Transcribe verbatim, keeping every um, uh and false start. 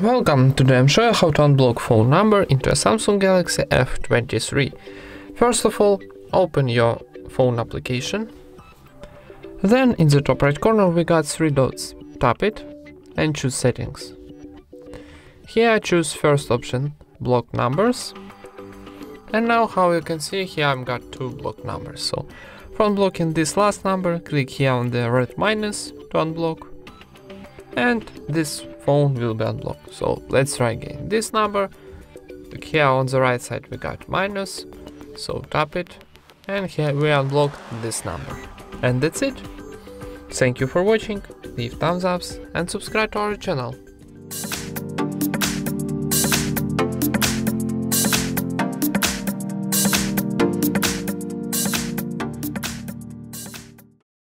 Welcome, today I'm showing how to unblock phone number into a Samsung Galaxy F twenty-three. First of all, open your phone application. Then in the top right corner we got three dots. Tap it and choose settings. Here I choose first option, block numbers. And now, how you can see, here I've got two block numbers. So from blocking this last number, click here on the red minus to unblock, and this phone will be unblocked. So let's try again. This number, here on the right side we got minus, so tap it, and here we unblocked this number. And that's it. Thank you for watching, leave thumbs ups and subscribe to our channel.